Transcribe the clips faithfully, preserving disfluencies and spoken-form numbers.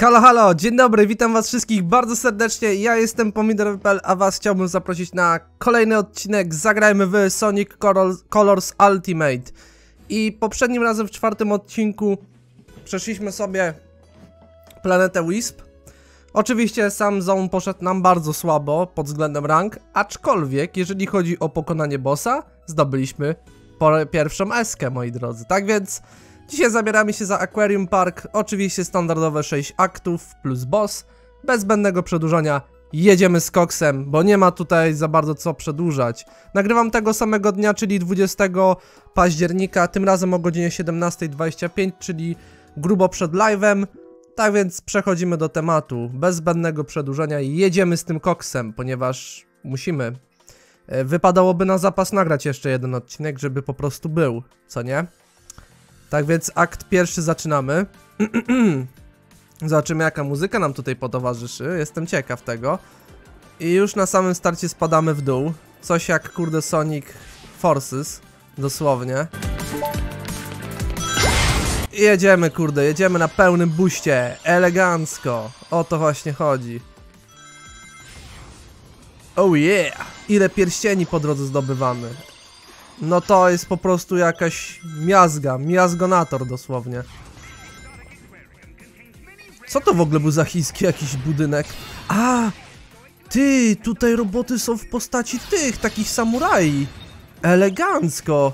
Halo, halo, dzień dobry, witam was wszystkich bardzo serdecznie, ja jestem Pomidorowy P L, a was chciałbym zaprosić na kolejny odcinek Zagrajmy w Sonic Colors Ultimate. I poprzednim razem w czwartym odcinku przeszliśmy sobie planetę Wisp. Oczywiście sam zone poszedł nam bardzo słabo pod względem rank, aczkolwiek jeżeli chodzi o pokonanie bossa, zdobyliśmy pierwszą eskę, moi drodzy, tak więc... Dzisiaj zabieramy się za Aquarium Park, oczywiście standardowe sześć aktów plus boss, bez zbędnego przedłużania jedziemy z koksem, bo nie ma tutaj za bardzo co przedłużać. Nagrywam tego samego dnia, czyli dwudziestego października, tym razem o godzinie siedemnastej dwadzieścia pięć, czyli grubo przed live'em, tak więc przechodzimy do tematu, bez zbędnego przedłużenia jedziemy z tym koksem, ponieważ musimy. Wypadałoby na zapas nagrać jeszcze jeden odcinek, żeby po prostu był, co nie? Tak więc akt pierwszy zaczynamy. Zobaczymy, jaka muzyka nam tutaj potowarzyszy, jestem ciekaw tego. I już na samym starcie spadamy w dół. Coś jak, kurde, Sonic Forces, dosłownie. I jedziemy, kurde, jedziemy na pełnym buście, elegancko. O to właśnie chodzi. Oh yeah! Ile pierścieni po drodze zdobywamy. No to jest po prostu jakaś miazga, miazgonator dosłownie. Co to w ogóle był za chiński jakiś budynek? A, ty, tutaj roboty są w postaci tych, takich samurai. Elegancko.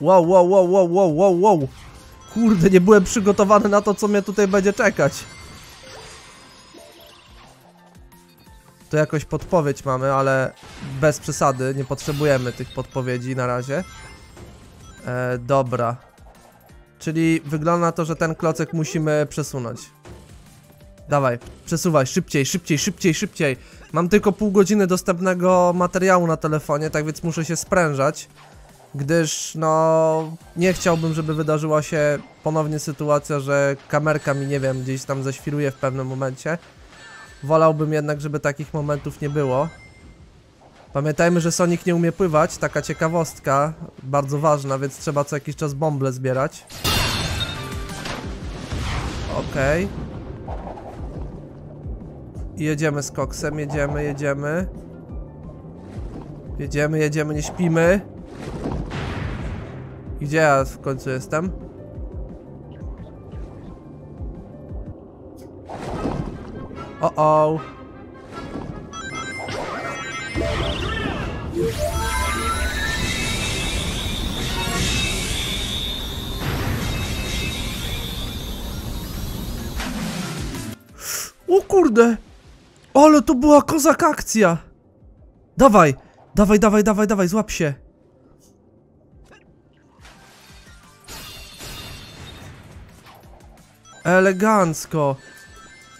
Wow, wow, wow, wow, wow, wow, wow. Kurde, nie byłem przygotowany na to, co mnie tutaj będzie czekać. To jakoś podpowiedź mamy, ale bez przesady, nie potrzebujemy tych podpowiedzi na razie. E, dobra. Czyli wygląda na to, że ten klocek musimy przesunąć. Dawaj, przesuwaj, szybciej, szybciej, szybciej, szybciej. Mam tylko pół godziny dostępnego materiału na telefonie, tak więc muszę się sprężać. Gdyż, no, nie chciałbym, żeby wydarzyła się ponownie sytuacja, że kamerka mi, nie wiem, gdzieś tam zaświruje w pewnym momencie. Wolałbym jednak, żeby takich momentów nie było. Pamiętajmy, że Sonic nie umie pływać, taka ciekawostka, bardzo ważna, więc trzeba co jakiś czas bąble zbierać. Okej. Okay. Jedziemy z koksem, jedziemy, jedziemy. Jedziemy, jedziemy, nie śpimy. Gdzie ja w końcu jestem? O-o. O kurde, ale to była kozak akcja. Dawaj, dawaj, dawaj, dawaj, dawaj, złap się. Elegancko.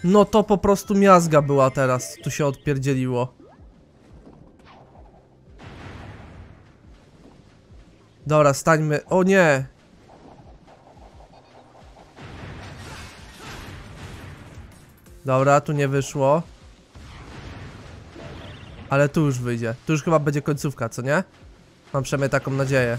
No to po prostu miazga była teraz, tu się odpierdzieliło. Dobra, stańmy, o nie! Dobra, tu nie wyszło. Ale tu już wyjdzie, tu już chyba będzie końcówka, co nie? Mam przynajmniej taką nadzieję.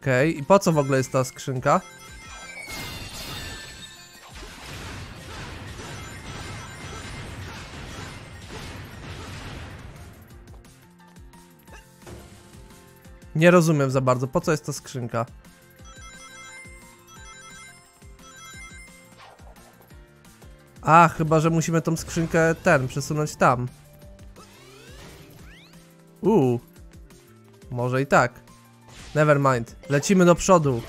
Okej, okay. I po co w ogóle jest ta skrzynka? Nie rozumiem za bardzo, po co jest ta skrzynka? A, chyba że musimy tą skrzynkę ten przesunąć tam. Uuu, może i tak. Never mind, lecimy do przodu.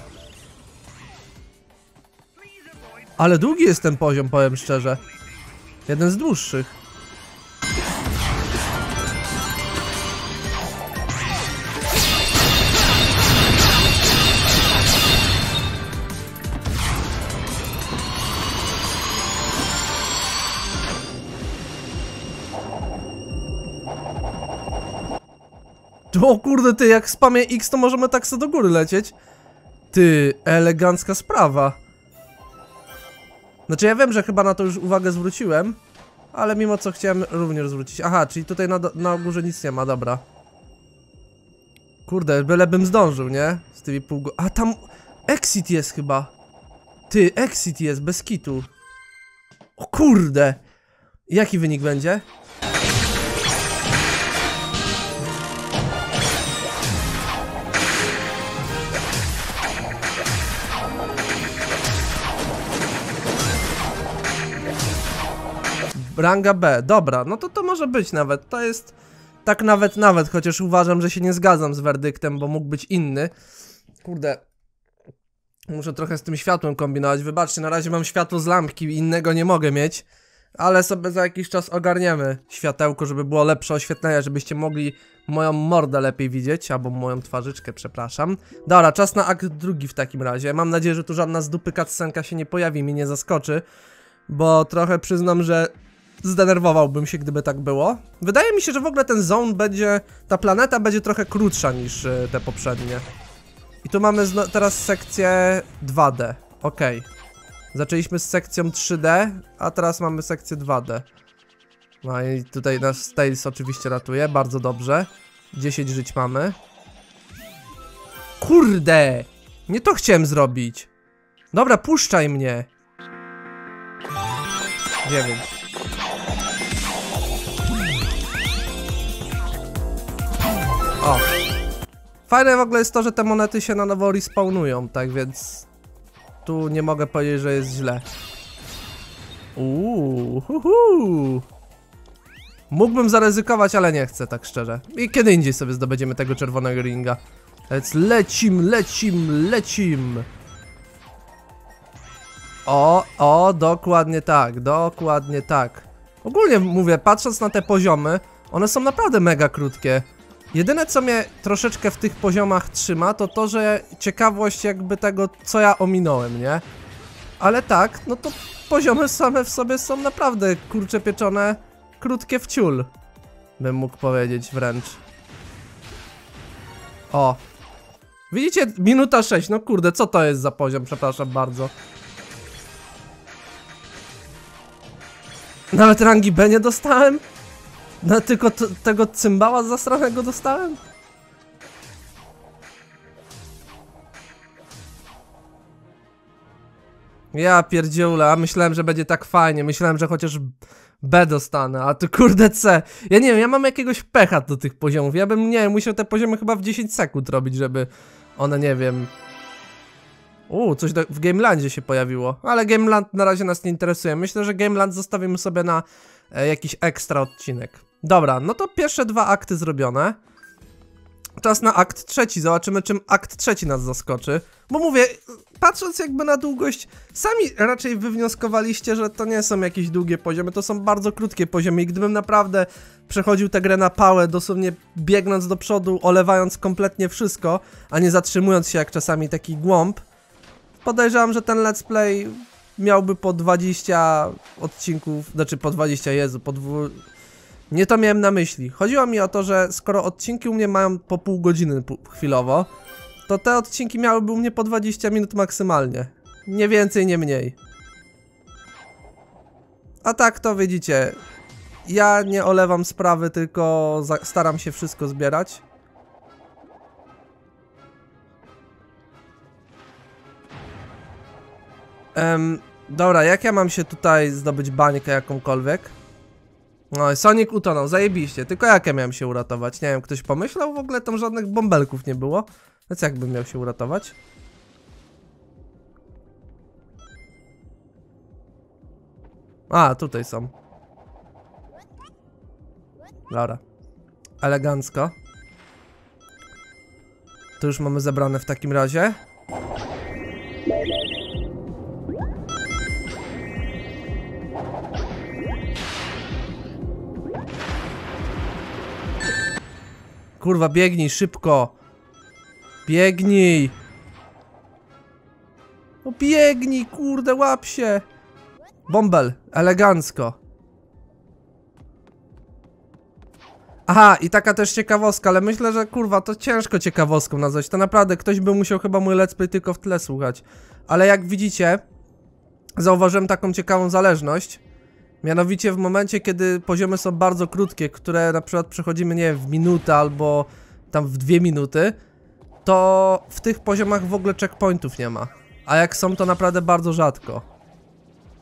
Ale długi jest ten poziom, powiem szczerze. Jeden z dłuższych. O kurde, ty, jak spamie X, to możemy tak sobie do góry lecieć. Ty, elegancka sprawa. Znaczy ja wiem, że chyba na to już uwagę zwróciłem, ale mimo co chciałem również zwrócić. Aha, czyli tutaj na, na górze nic nie ma, dobra. Kurde, bylebym zdążył, nie? Z tymi pół... A tam... Exit jest chyba. Ty, exit jest, bez kitu. O kurde! Jaki wynik będzie? Ranga B, dobra, no to to może być nawet, to jest tak nawet, nawet, chociaż uważam, że się nie zgadzam z werdyktem, bo mógł być inny. Kurde, muszę trochę z tym światłem kombinować, wybaczcie, na razie mam światło z lampki, innego nie mogę mieć, ale sobie za jakiś czas ogarniemy światełko, żeby było lepsze oświetlenie, żebyście mogli moją mordę lepiej widzieć, albo moją twarzyczkę, przepraszam. Dobra, czas na akt drugi w takim razie, mam nadzieję, że tu żadna z dupy cutscenka się nie pojawi, mnie nie zaskoczy, bo trochę przyznam, że... Zdenerwowałbym się, gdyby tak było. Wydaje mi się, że w ogóle ten zone będzie... Ta planeta będzie trochę krótsza niż y, te poprzednie. I tu mamy teraz sekcję dwa D. Okej. Zaczęliśmy z sekcją trzy D, a teraz mamy sekcję dwa D. No i tutaj nas Tails oczywiście ratuje, bardzo dobrze. dziesięć żyć mamy. Kurde! Nie to chciałem zrobić. Dobra, puszczaj mnie. dziewięć. O. Fajne w ogóle jest to, że te monety się na nowo respawnują, tak więc tu nie mogę powiedzieć, że jest źle. Uuu, hu hu. Mógłbym zaryzykować, ale nie chcę, tak szczerze. I kiedy indziej sobie zdobędziemy tego czerwonego ringa. Więc lecim, lecim, lecim. O, o, dokładnie tak, dokładnie tak. Ogólnie mówię, patrząc na te poziomy, one są naprawdę mega krótkie. Jedyne, co mnie troszeczkę w tych poziomach trzyma, to to, że ciekawość jakby tego, co ja ominąłem, nie? Ale tak, no to poziomy same w sobie są naprawdę kurcze pieczone, krótkie w ciul, bym mógł powiedzieć wręcz. O. Widzicie? Minuta sześć, no kurde, co to jest za poziom, przepraszam bardzo. Nawet rangi B nie dostałem? No tylko tego cymbała zasranego dostałem? Ja pierdziula, myślałem, że będzie tak fajnie, myślałem, że chociaż B dostanę, a tu kurde C. Ja nie wiem, ja mam jakiegoś pecha do tych poziomów, ja bym, nie wiem, musiał te poziomy chyba w dziesięć sekund robić, żeby one, nie wiem... Uuu, coś do, w Game Landzie się pojawiło, ale Game Land na razie nas nie interesuje, myślę, że Game Land zostawimy sobie na e, jakiś ekstra odcinek. Dobra, no to pierwsze dwa akty zrobione. Czas na akt trzeci, zobaczymy czym akt trzeci nas zaskoczy. Bo mówię, patrząc jakby na długość, sami raczej wywnioskowaliście, że to nie są jakieś długie poziomy, to są bardzo krótkie poziomy i gdybym naprawdę przechodził tę grę na pałę, dosłownie biegnąc do przodu, olewając kompletnie wszystko, a nie zatrzymując się jak czasami taki głąb, podejrzewam, że ten let's play miałby po dwadzieścia odcinków, znaczy po dwadzieścia, jezu, po dwu... Nie to miałem na myśli. Chodziło mi o to, że skoro odcinki u mnie mają po pół godziny chwilowo, to te odcinki miałyby u mnie po dwadzieścia minut maksymalnie. Nie więcej, nie mniej. A tak to widzicie, ja nie olewam sprawy, tylko staram się wszystko zbierać. Um, dobra, jak ja mam się tutaj zdobyć bańkę jakąkolwiek? No, Sonic utonął, zajebiście, tylko jak ja miałem się uratować? Nie wiem, ktoś pomyślał? W ogóle tam żadnych bąbelków nie było. Więc jak bym miał się uratować? A, tutaj są. Dobra. Elegancko. Tu już mamy zebrane w takim razie. Kurwa, biegnij szybko. Biegnij. No biegnij, kurde, łap się. Bąbel, elegancko. Aha, i taka też ciekawostka, ale myślę, że kurwa, to ciężko ciekawostką nazwać. To naprawdę, ktoś by musiał chyba mój let's play tylko w tle słuchać. Ale jak widzicie, zauważyłem taką ciekawą zależność. Mianowicie w momencie, kiedy poziomy są bardzo krótkie, które na przykład przechodzimy, nie wiem, w minutę albo tam w dwie minuty, to w tych poziomach w ogóle checkpointów nie ma. A jak są, to naprawdę bardzo rzadko.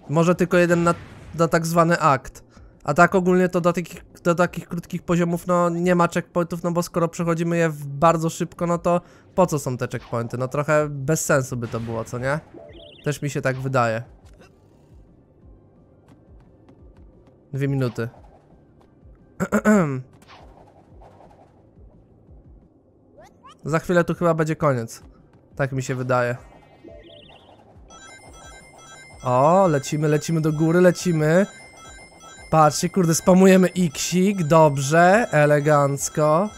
Może tylko jeden na, na tak zwany akt. A tak ogólnie to do takich, do takich krótkich poziomów no nie ma checkpointów, no bo skoro przechodzimy je bardzo szybko, no to po co są te checkpointy? No trochę bez sensu by to było, co nie? Też mi się tak wydaje. Dwie minuty. Za chwilę tu chyba będzie koniec. Tak mi się wydaje. O, lecimy, lecimy do góry, lecimy. Patrzcie, kurde, spamujemy iksik, dobrze, elegancko.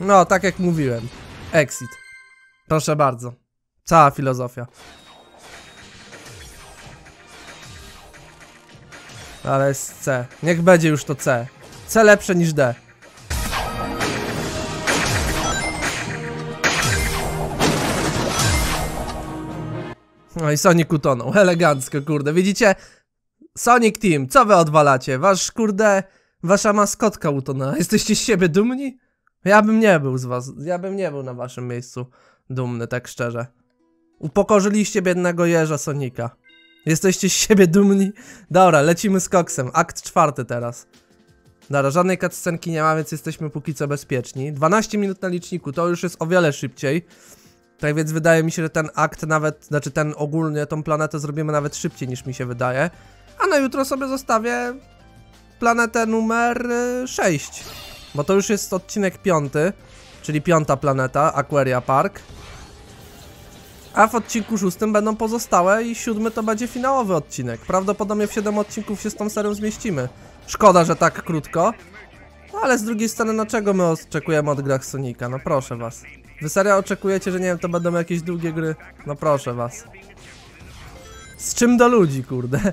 No, tak jak mówiłem. Exit. Proszę bardzo. Cała filozofia. Ale jest C. Niech będzie już to C. C lepsze niż D. No i Sonic utonął, elegancko, kurde, widzicie? Sonic Team, co wy odwalacie? Wasz, kurde, wasza maskotka utonęła. Jesteście z siebie dumni? Ja bym nie był z was, ja bym nie był na waszym miejscu dumny, tak szczerze. Upokorzyliście biednego jeża Sonika. Jesteście z siebie dumni? Dobra, lecimy z koksem, akt czwarty teraz. Dobra, żadnej cutscenki nie ma, więc jesteśmy póki co bezpieczni. dwanaście minut na liczniku, to już jest o wiele szybciej. Tak więc wydaje mi się, że ten akt nawet, znaczy ten ogólnie, tą planetę zrobimy nawet szybciej niż mi się wydaje. A na jutro sobie zostawię planetę numer sześć. Bo to już jest odcinek piąty, czyli piąta planeta, Aquarium Park. A w odcinku szóstym będą pozostałe i siódmy to będzie finałowy odcinek. Prawdopodobnie w siedem odcinków się z tą serią zmieścimy. Szkoda, że tak krótko. Ale z drugiej strony, no czego my oczekujemy od grach Sonika? No proszę was. Wy serio oczekujecie, że nie wiem, to będą jakieś długie gry? No proszę was. Z czym do ludzi, kurde?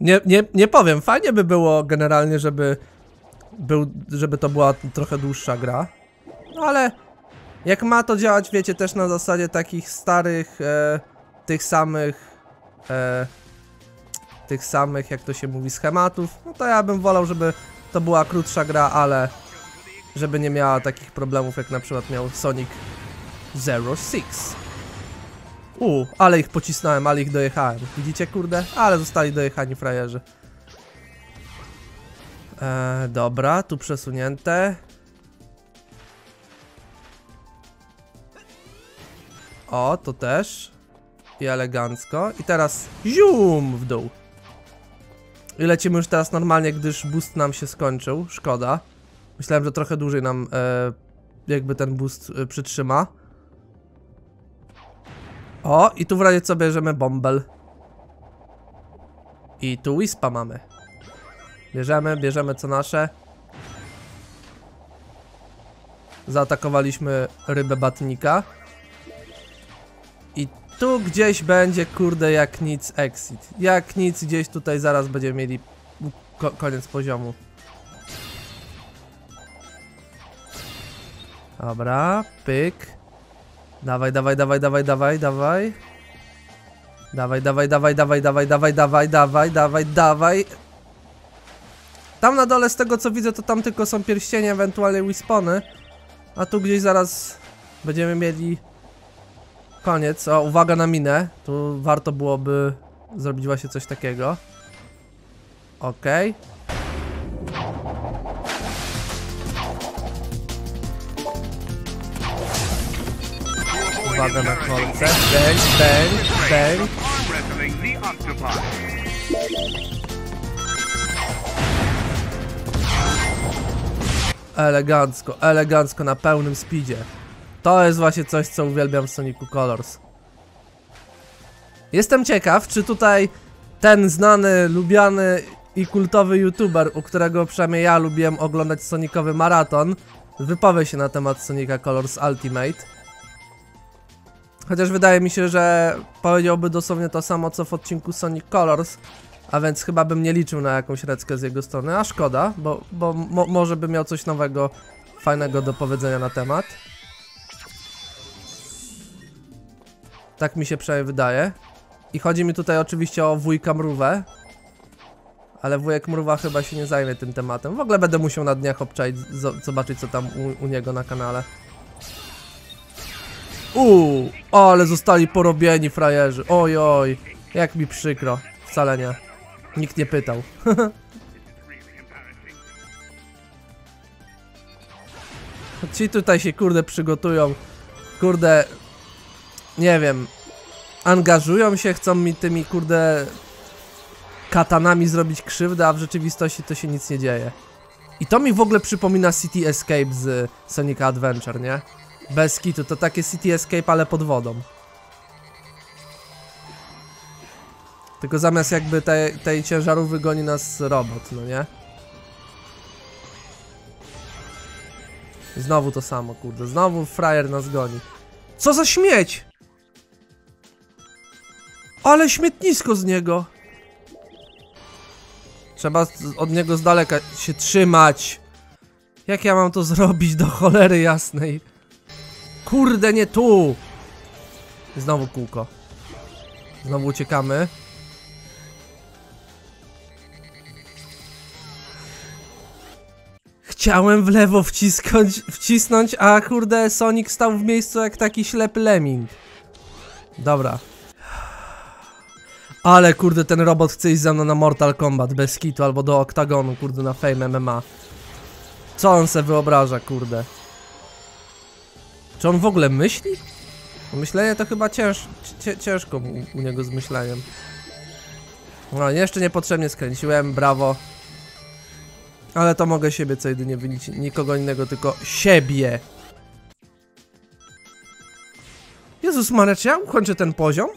Nie, nie, nie powiem, fajnie by było generalnie, żeby był, żeby to była trochę dłuższa gra. No ale jak ma to działać, wiecie, też na zasadzie takich starych, e, tych samych... E, tych samych, jak to się mówi, schematów. No to ja bym wolał, żeby to była krótsza gra, ale żeby nie miała takich problemów, jak na przykład miał Sonic zero sześć. U, ale ich pocisnąłem, ale ich dojechałem. Widzicie, kurde? Ale zostali dojechani frajerzy. e, Dobra, tu przesunięte. O, to też i elegancko. I teraz zium w dół. I lecimy już teraz normalnie, gdyż boost nam się skończył. Szkoda. Myślałem, że trochę dłużej nam e, jakby ten boost e, przytrzyma. O, i tu w razie co bierzemy bąbel. I tu Wispa mamy. Bierzemy, bierzemy co nasze. Zaatakowaliśmy rybę batnika. I tu gdzieś będzie, kurde, jak nic exit. Jak nic, gdzieś tutaj zaraz będziemy mieli ko koniec poziomu. Dobra, pyk. Dawaj, dawaj, dawaj, dawaj, dawaj, dawaj. Dawaj, dawaj, dawaj, dawaj, dawaj, dawaj, dawaj, dawaj, dawaj, dawaj. Tam na dole, z tego co widzę, to tam tylko są pierścienie, ewentualnie wispony. A tu gdzieś zaraz będziemy mieli... koniec. O, uwaga na minę. Tu warto byłoby zrobić właśnie coś takiego. Okej. Uwaga na kolce. Bang, bang, bang. Elegancko, elegancko na pełnym speedzie. To jest właśnie coś, co uwielbiam w Sonicu Colors. Jestem ciekaw, czy tutaj ten znany, lubiany i kultowy youtuber, u którego przynajmniej ja lubiłem oglądać Sonicowy maraton, wypowie się na temat Sonica Colors Ultimate. Chociaż wydaje mi się, że powiedziałby dosłownie to samo, co w odcinku Sonic Colors. A więc chyba bym nie liczył na jakąś reckę z jego strony, a szkoda, bo, bo mo może by miał coś nowego, fajnego do powiedzenia na temat. Tak mi się przynajmniej wydaje. I chodzi mi tutaj oczywiście o wujka Mrówę. Ale wujek Mrówa chyba się nie zajmie tym tematem. W ogóle będę musiał na dniach obczaić, zobaczyć co tam u, u niego na kanale. Uuu, ale zostali porobieni frajerzy. Oj, oj, jak mi przykro. Wcale nie. Nikt nie pytał. Ci tutaj się kurde przygotują. Kurde... Nie wiem. Angażują się, chcą mi tymi kurde... katanami zrobić krzywdę, a w rzeczywistości to się nic nie dzieje. I to mi w ogóle przypomina City Escape z Sonic Adventure, nie? Bez kitu, to takie City Escape, ale pod wodą. Tylko zamiast jakby te, tej ciężarówki goni nas robot, no nie? Znowu to samo, kurde, znowu frajer nas goni. Co za śmieć! Ale śmietnisko z niego! Trzeba od niego z daleka się trzymać. Jak ja mam to zrobić do cholery jasnej? Kurde, nie tu! Znowu kółko. Znowu uciekamy. Chciałem w lewo wcisknąć, wcisnąć, a kurde Sonic stał w miejscu jak taki ślepy lemming. Dobra. Ale kurde ten robot chce iść ze mną na Mortal Kombat bez kitu albo do Oktagonu, kurde, na Fame M M A. Co on se wyobraża, kurde? Czy on w ogóle myśli? Myślenie to chyba cięż, cię, ciężko u, u niego z myśleniem. No jeszcze niepotrzebnie skręciłem, brawo. Ale to mogę siebie co jedynie winić, nikogo innego, tylko siebie. Jezus Maria, czy ja ukończę ten poziom?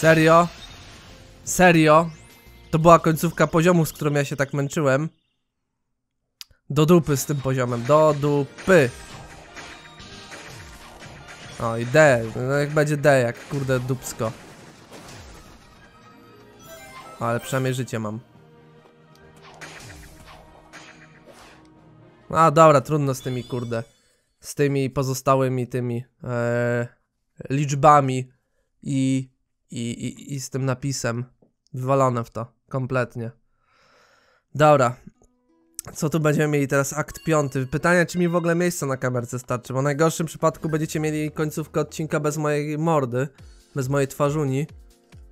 Serio? Serio? To była końcówka poziomu, z którą ja się tak męczyłem. Do dupy z tym poziomem, do dupy. O i D, no jak będzie D, jak kurde dupsko. Ale przynajmniej życie mam. A dobra, trudno z tymi kurde. Z tymi pozostałymi tymi e, liczbami i... I, i, I z tym napisem. Wywalone w to. Kompletnie. Dobra. Co tu będziemy mieli teraz? Akt piąty. Pytania, czy mi w ogóle miejsca na kamerce starczy. Bo w najgorszym przypadku będziecie mieli końcówkę odcinka bez mojej mordy. Bez mojej twarzuni.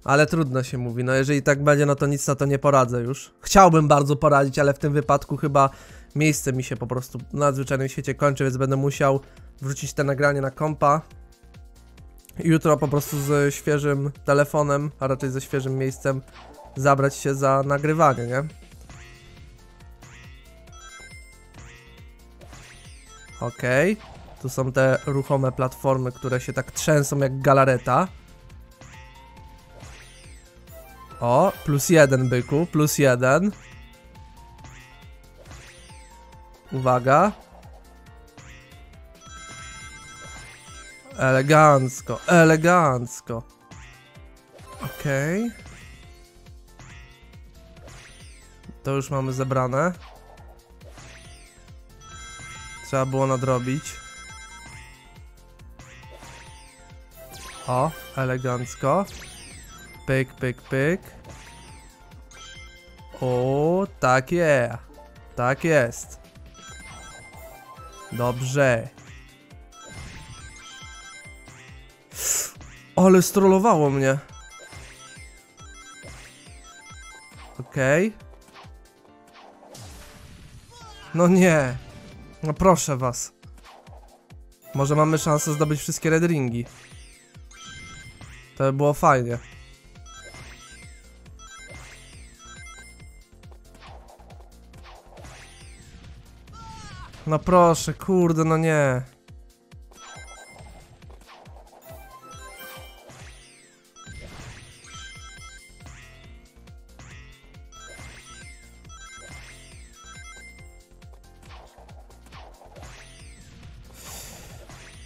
Ale trudno się mówi. No jeżeli tak będzie, no to nic na to nie poradzę już. Chciałbym bardzo poradzić, ale w tym wypadku chyba miejsce mi się po prostu na nadzwyczajnym świecie kończy, więc będę musiał wrzucić te nagranie na kompa. Jutro po prostu ze świeżym telefonem, a raczej ze świeżym miejscem zabrać się za nagrywanie, nie? Okej, okay. Tu są te ruchome platformy, które się tak trzęsą jak galareta. O, plus jeden byku, plus jeden. Uwaga. Elegancko, elegancko. Okej. Okay. To już mamy zebrane. Trzeba było nadrobić. O, elegancko. Pyk, pyk, pyk. O, tak jest. Tak jest. Dobrze. Ale strollowało mnie. Okej. Okay. No nie. No proszę was. Może mamy szansę zdobyć wszystkie red ringi. To by było fajnie. No proszę, kurde, no nie.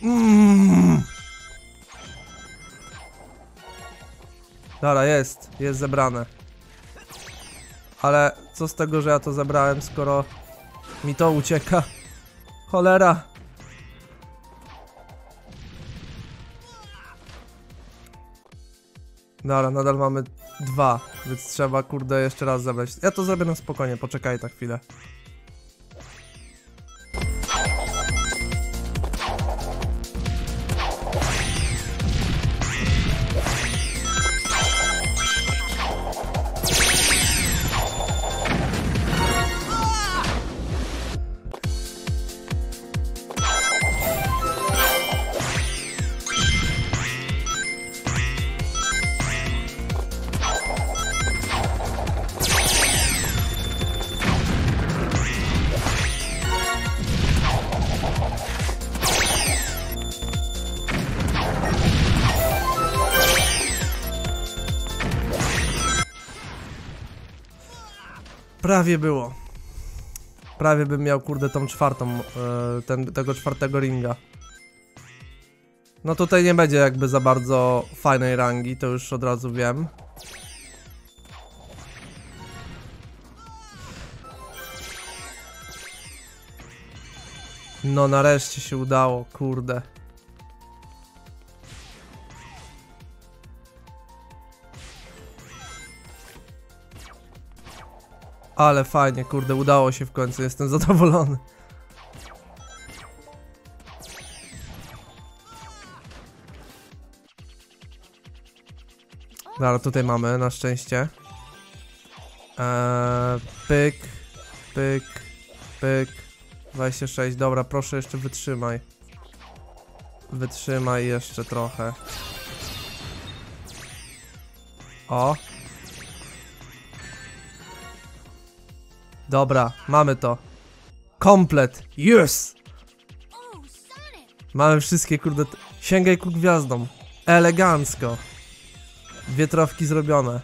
Mm. Dobra, jest, jest zebrane. Ale co z tego, że ja to zebrałem, skoro mi to ucieka? Cholera. Dobra, nadal mamy dwa, więc trzeba, kurde, jeszcze raz zebrać. Ja to zrobię na spokojnie, poczekaj tak chwilę. Prawie było. Prawie bym miał, kurde, tą czwartą, yy, ten, tego czwartego ringa. No tutaj nie będzie jakby za bardzo fajnej rangi, to już od razu wiem. No nareszcie się udało, kurde. Ale fajnie, kurde, udało się w końcu, jestem zadowolony. Dobra, tutaj mamy, na szczęście. Eee, pyk, pyk, pyk. dwadzieścia sześć, dobra, proszę jeszcze wytrzymaj. Wytrzymaj jeszcze trochę. O. Dobra, mamy to. Komplet, yes! Mamy wszystkie, kurde, sięgaj ku gwiazdom. Elegancko. Dwie trofki zrobione.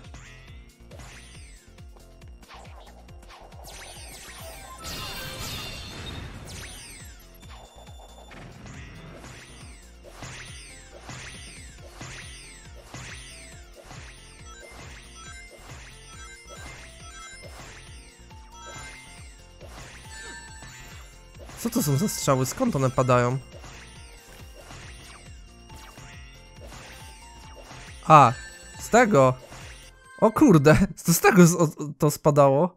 Co to są za strzały? Skąd one padają? A, z tego! O kurde, to z tego to spadało.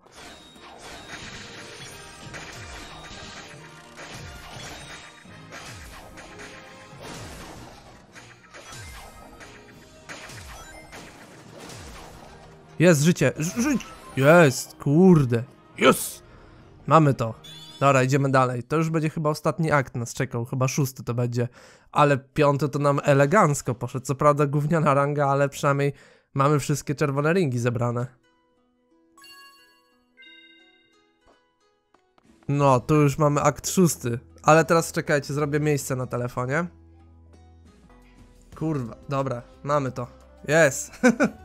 Jest życie! Żyć! Jest! Kurde! Jest! Mamy to! Dobra, idziemy dalej. To już będzie chyba ostatni akt nas czekał, chyba szósty to będzie. Ale piąty to nam elegancko poszedł. Co prawda gówniana ranga, ale przynajmniej mamy wszystkie czerwone ringi zebrane. No, tu już mamy akt szósty. Ale teraz czekajcie, zrobię miejsce na telefonie. Kurwa, dobra, mamy to. Jest,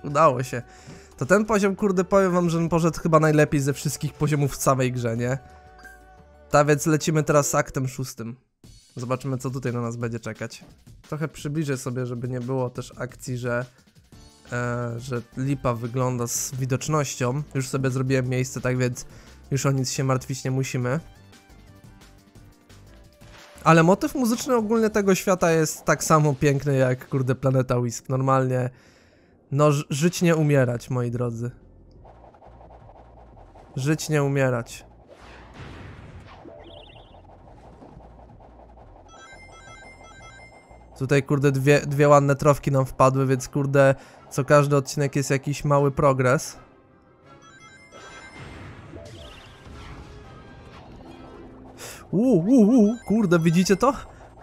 udało się. To ten poziom, kurde, powiem wam, że on poszedł chyba najlepiej ze wszystkich poziomów w samej grze, nie? Tak więc lecimy teraz z aktem szóstym. Zobaczymy, co tutaj na nas będzie czekać. Trochę przybliżę sobie, żeby nie było też akcji, że e, że lipa wygląda z widocznością. Już sobie zrobiłem miejsce, tak więc już o nic się martwić nie musimy. Ale motyw muzyczny ogólnie tego świata jest tak samo piękny jak, kurde, planeta Wisp. Normalnie, no żyć nie umierać, moi drodzy. Żyć nie umierać. Tutaj, kurde, dwie, dwie ładne trofki nam wpadły, więc, kurde, co każdy odcinek jest jakiś mały progres. Uuu, uu, uu, kurde, widzicie to?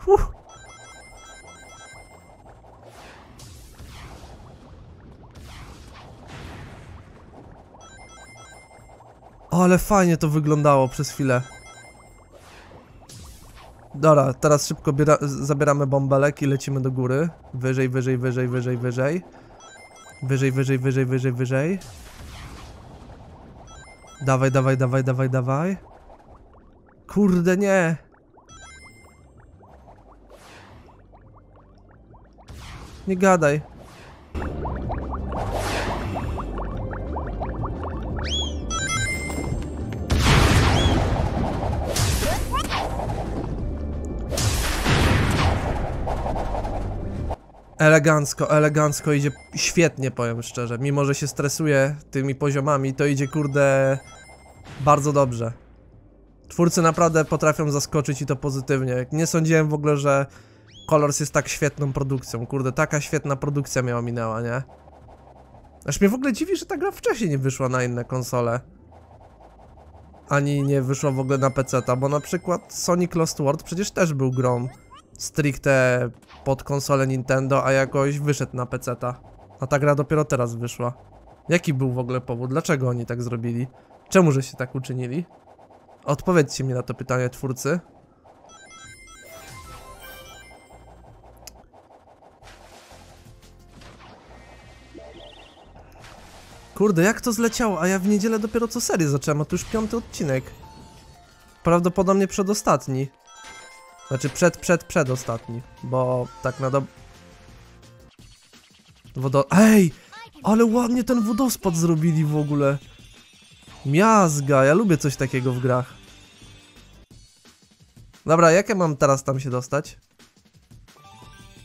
Uff. Ale fajnie to wyglądało przez chwilę. Dobra, teraz szybko biera, zabieramy bąbelek i lecimy do góry. Wyżej, wyżej, wyżej, wyżej, wyżej. Wyżej, wyżej, wyżej, wyżej, wyżej. Dawaj, dawaj, dawaj, dawaj, dawaj. Kurde, nie. Nie gadaj. Elegancko, elegancko idzie, świetnie, powiem szczerze. Mimo że się stresuję tymi poziomami, to idzie, kurde, bardzo dobrze. Twórcy naprawdę potrafią zaskoczyć i to pozytywnie. Nie sądziłem w ogóle, że Colors jest tak świetną produkcją. Kurde, taka świetna produkcja miała minęła, nie? Aż mnie w ogóle dziwi, że ta gra wcześniej nie wyszła na inne konsole. Ani nie wyszła w ogóle na peceta, bo na przykład Sonic Lost World przecież też był grą stricte pod konsolę Nintendo, a jakoś wyszedł na peceta. A ta gra dopiero teraz wyszła. Jaki był w ogóle powód? Dlaczego oni tak zrobili? Czemu że się tak uczynili? Odpowiedzcie mi na to pytanie, twórcy. Kurde, jak to zleciało, a ja w niedzielę dopiero co serię zacząłem, a tu już piąty odcinek. Prawdopodobnie przedostatni. Znaczy przed, przed, przedostatni, bo tak na do... Wodo... Ej! Ale ładnie ten wodospad zrobili w ogóle. Miazga, ja lubię coś takiego w grach. Dobra, jakie mam teraz tam się dostać?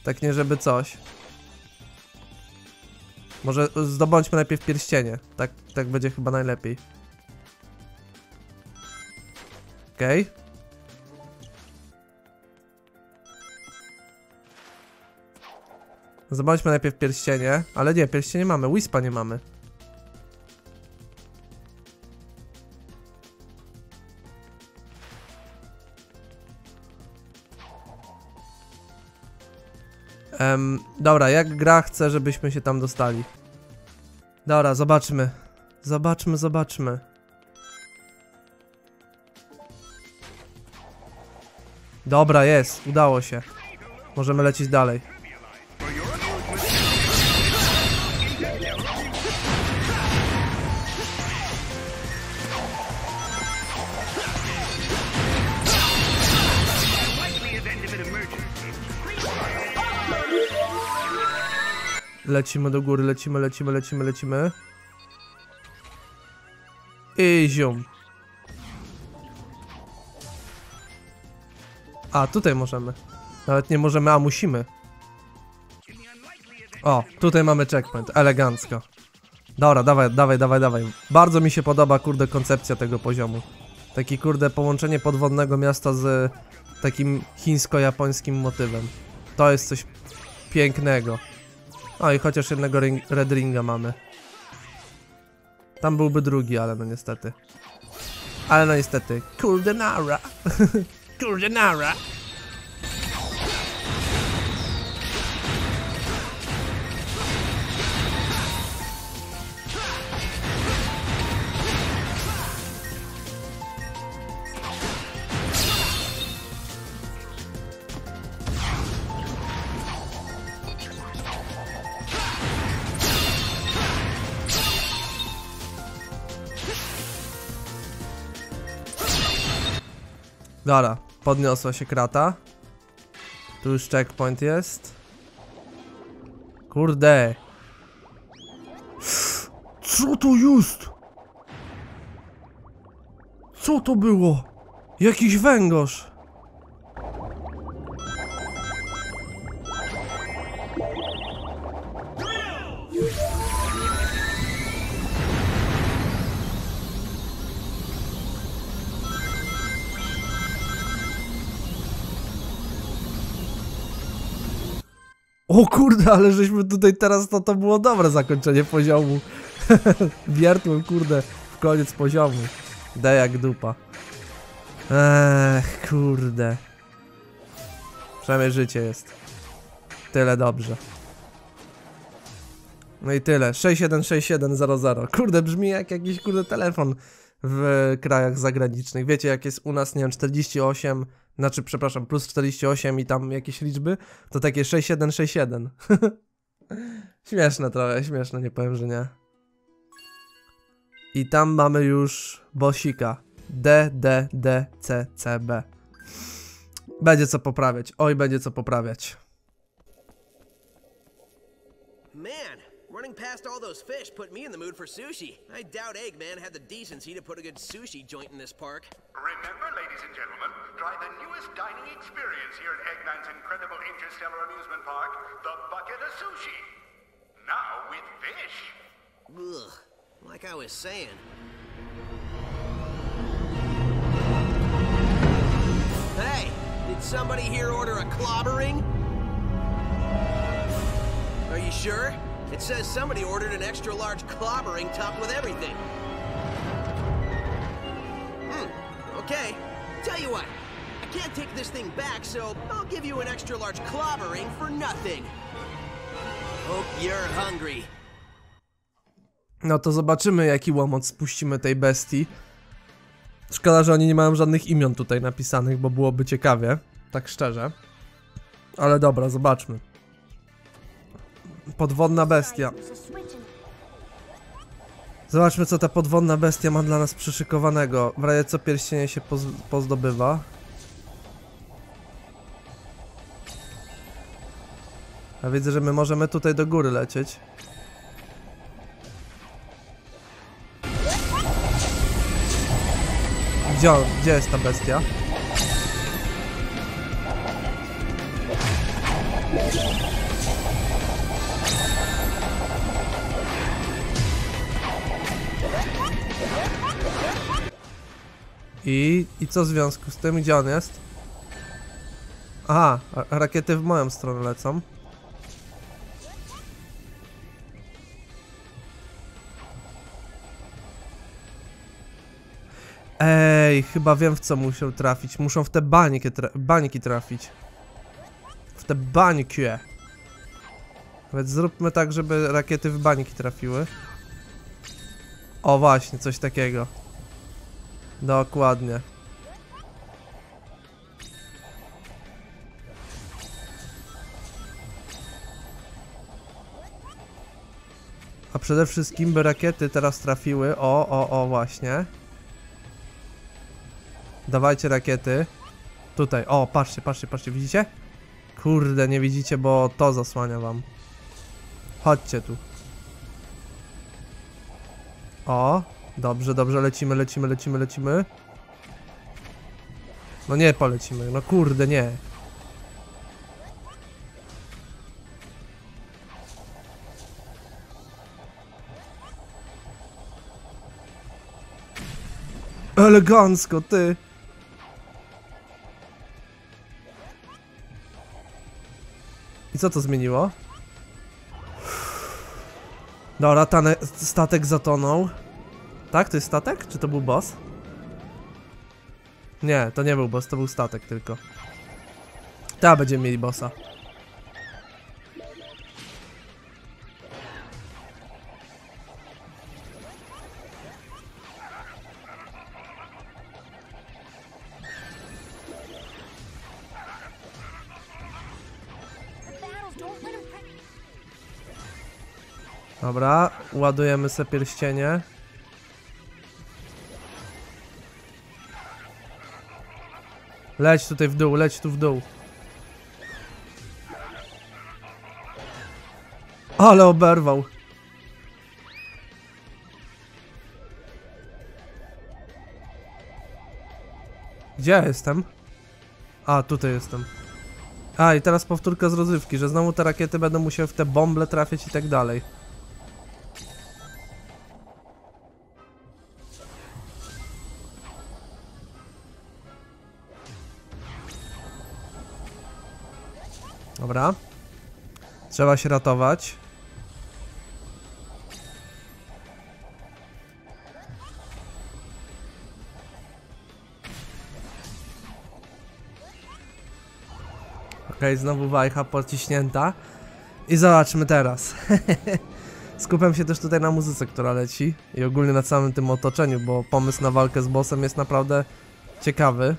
Tak nie żeby coś. Może zdobądźmy najpierw pierścienie. Tak, tak będzie chyba najlepiej. Okej. Okay. Zdobądźmy najpierw pierścienie. Ale nie, pierścienie mamy. Wispa nie mamy. Um, dobra, jak gra chce, żebyśmy się tam dostali. Dobra, zobaczmy. Zobaczmy, zobaczmy. Dobra, jest, udało się. Możemy lecieć dalej. Lecimy do góry, lecimy, lecimy, lecimy, lecimy. I zium. A, tutaj możemy. Nawet nie możemy, a musimy. O, tutaj mamy checkpoint, elegancko. Dobra, dawaj, dawaj, dawaj, dawaj. Bardzo mi się podoba, kurde, koncepcja tego poziomu. Taki, kurde, połączenie podwodnego miasta z takim chińsko-japońskim motywem. To jest coś pięknego. O, i chociaż jednego ring, red ringa mamy. Tam byłby drugi, ale no niestety. Ale no niestety. Kurde nara. Kurde nara. Dobra, podniosła się krata. Tu już checkpoint jest. Kurde. Co to jest? Co to było? Jakiś węgorz. O kurde, ale żeśmy tutaj teraz, to to było dobre zakończenie poziomu. Wiertłem, kurde, w koniec poziomu. Da jak dupa. Ech, kurde. Przynajmniej życie jest. Tyle dobrze. No i tyle, sześć jeden sześć jeden zero zero. Kurde, brzmi jak jakiś, kurde, telefon w krajach zagranicznych. Wiecie jak jest u nas, nie wiem, czterdzieści osiem Znaczy, przepraszam, plus czterdzieści osiem i tam jakieś liczby, to takie sześć siedem sześć siedem. Śmieszne trochę, śmieszne, nie powiem, że nie. I tam mamy już bosika. D, D, D, C, C, B. Będzie co poprawiać, oj, będzie co poprawiać. Man, running past all those fish put me in the mood for sushi. I doubt Eggman had the decency to put a good sushi joint in this park. Remember, ladies and gentlemen, try the newest dining experience here at Eggman's incredible interstellar amusement park, the bucket of sushi. Now with fish. Ugh, like I was saying. Hey, did somebody here order a clobbering? Are you sure? It says somebody ordered an extra large clobbering topped with everything. Hmm, okay. Tell you what, I can't take this thing back, so I'll give you an extra large clobbering for nothing. Hope you're hungry. No to zobaczymy, jaki łomot spuścimy tej bestii. Szkoda, że oni nie mają żadnych imion tutaj napisanych, bo byłoby ciekawie, tak szczerze. Ale dobra, zobaczmy. Podwodna bestia. Zobaczmy, co ta podwodna bestia ma dla nas przyszykowanego. W razie co pierścienie się poz pozdobywa. A widzę, że my możemy tutaj do góry lecieć. Gdzie, gdzie jest ta bestia? I, I co w związku z tym? Gdzie on jest? Aha, rakiety w moją stronę lecą. Ej, chyba wiem, w co muszą trafić. Muszą w te bańki, tra bańki trafić. W te bańki. Więc zróbmy tak, żeby rakiety w bańki trafiły. O właśnie, coś takiego. Dokładnie. A przede wszystkim by rakiety teraz trafiły. O, o, o, właśnie. Dawajcie rakiety. Tutaj, o, patrzcie, patrzcie, patrzcie, widzicie? Kurde, nie widzicie, bo to zasłania wam. Chodźcie tu. O, dobrze, dobrze, lecimy, lecimy, lecimy, lecimy. No nie polecimy, no kurde, nie. Elegancko, ty. I co to zmieniło? Dobra, statek zatonął. Tak, to jest statek? Czy to był boss? Nie, to nie był boss, to był statek tylko. Ta, będziemy mieli bossa. Dobra, ładujemy sobie pierścienie. Leć tutaj w dół, leć tu w dół. Ale oberwał. Gdzie ja jestem? A, tutaj jestem. A, i teraz powtórka z rozrywki, że znowu te rakiety będą musiały w te bomble trafiać i tak dalej. Dobra. Trzeba się ratować. Okej, znowu wajcha podciśnięta. I zobaczmy teraz. Skupiam się też tutaj na muzyce, która leci. I ogólnie na całym tym otoczeniu, bo pomysł na walkę z bossem jest naprawdę ciekawy.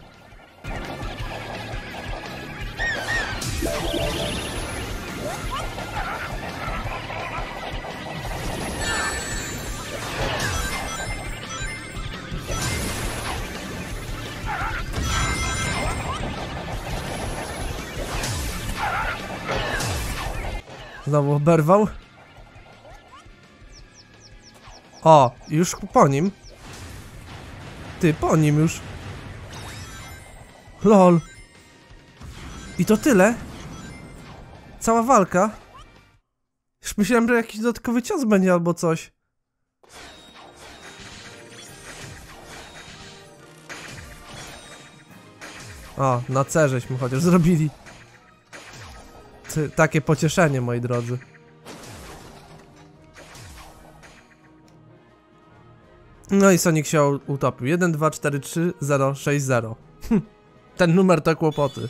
Znowu oberwał. O, już po nim. Ty, po nim już. Lol. I to tyle. Cała walka. Już myślałem, że jakiś dodatkowy cios będzie albo coś. O, na C żeśmy chociaż zrobili. Ty, takie pocieszenie, moi drodzy. No i Sonic się utopił. jeden, dwa, cztery, trzy, zero, sześć, zero. Ten numer to kłopoty.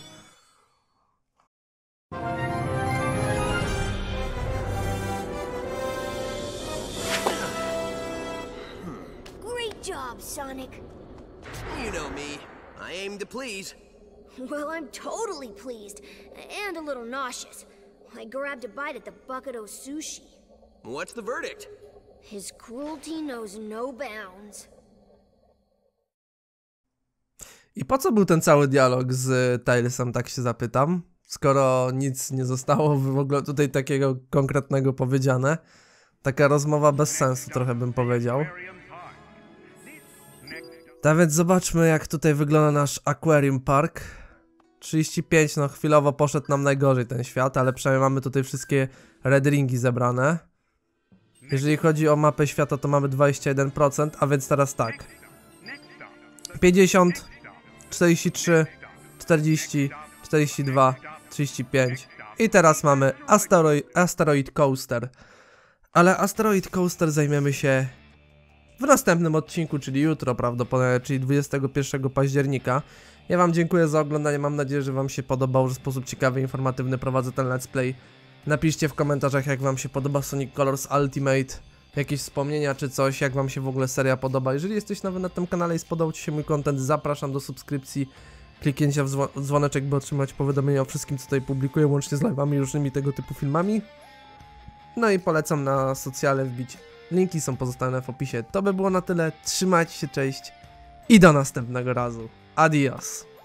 Great job, Sonic. You know me. I aim to please. Well, I'm totally pleased and a little nauseous. I grabbed a bite at the bucket of sushi. What's the verdict? His cruelty knows no bounds. I po co był ten cały dialog z Tailsem, tak się zapytam? Skoro nic nie zostało w ogóle tutaj takiego konkretnego powiedziane. Taka rozmowa bez sensu, trochę bym powiedział. Tak więc zobaczmy, jak tutaj wygląda nasz Aquarium Park. trzydzieści pięć, no chwilowo poszedł nam najgorzej ten świat, ale przynajmniej mamy tutaj wszystkie red ringi zebrane. Jeżeli chodzi o mapę świata, to mamy dwadzieścia jeden procent, a więc teraz tak. pięćdziesiąt, czterdzieści trzy, czterdzieści, czterdzieści dwa, trzydzieści pięć. I teraz mamy Asteroid, Asteroid Coaster. Ale Asteroid Coaster zajmiemy się w następnym odcinku, czyli jutro prawdopodobnie, czyli dwudziestego pierwszego października. Ja wam dziękuję za oglądanie, mam nadzieję, że wam się podobał, że w sposób ciekawy, informatywny prowadzę ten let's play. Napiszcie w komentarzach, jak wam się podoba Sonic Colors Ultimate, jakieś wspomnienia czy coś, jak wam się w ogóle seria podoba. Jeżeli jesteś nowy na tym kanale i spodobał ci się mój content, zapraszam do subskrypcji, kliknięcia w dzwoneczek, by otrzymać powiadomienia o wszystkim, co tutaj publikuję, łącznie z live'ami i różnymi tego typu filmami. No i polecam na socjale wbić, linki są pozostałe w opisie. To by było na tyle, trzymajcie się, cześć i do następnego razu. Adios!